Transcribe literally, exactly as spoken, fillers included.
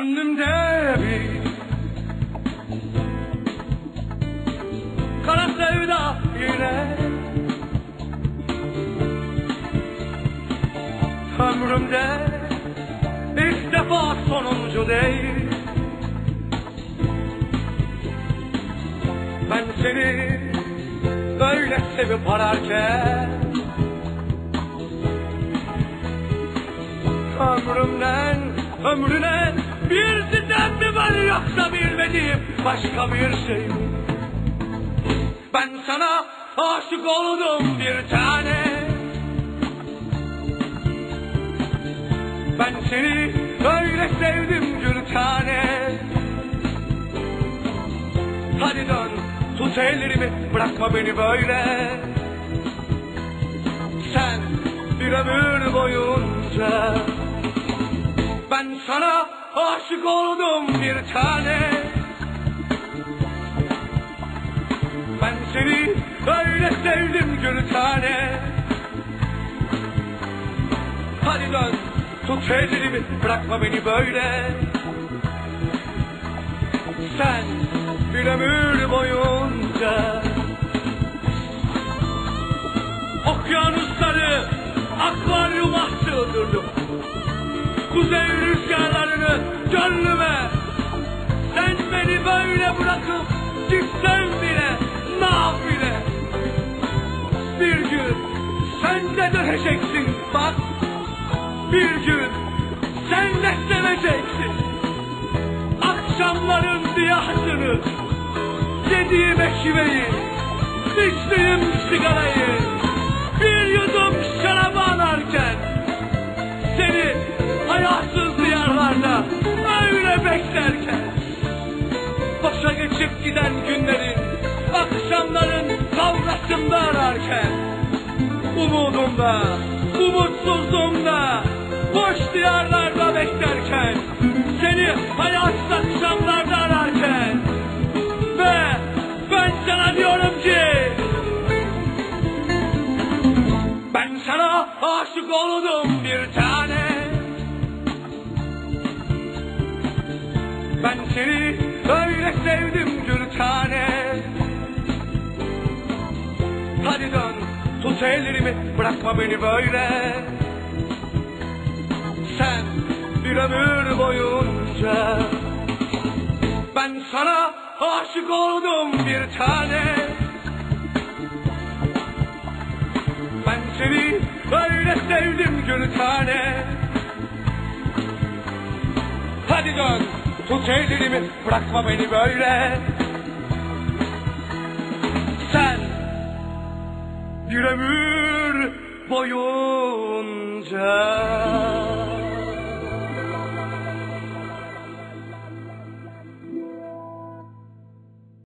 깎는 대비 갈아세우다 이래 ömrümde ilk defa sonuncu değil. Ben seni böyle sevip ararken ömrümden ömrüne birisinden mi var yoksa bilmediğim başka bir şey. Ben sana aşık oldum bir tane. Ben seni öyle sevdim gül tane. Hadi dön tut ellerimi bırakma beni böyle. Sen bir ömür boyunca ben sana aşık oldum bir tane. Ben seni öyle sevdim gül tane. Hadi dön tut ellerimi bırakma beni böyle. Sen bir ömür boyunca okyanusları akvaryuma sığdırdım. Kuzey rüzgarlarını gönlüme. Sen beni böyle bırakıp gitsen bile nafile. Bir gün sen de döneceksin bak. Bir gün sen de seveceksin akşamların diyasını, yediğim ekmeği, içtiğim sigarayı, bir yudum şaraba alarken seni hayasız diyarlarda öyle beklerken boşa geçip giden günlerin akşamların kavrasında ararken umudumda, umutsuzluğumda boş diyarlarda beklerken seni hayatsız akşamlarda ararken ve ben sana diyorum ki ben sana aşık oldum bir tane. Ben seni öyle sevdim gül tane. Hadi dön tut ellerimi bırakma beni böyle. Sen bir ömür boyunca ben sana aşık oldum bir tane. Ben seni öyle sevdim gül tane. Hadi dön tut ellerimi bırakma beni böyle. Sen bir ömür boyunca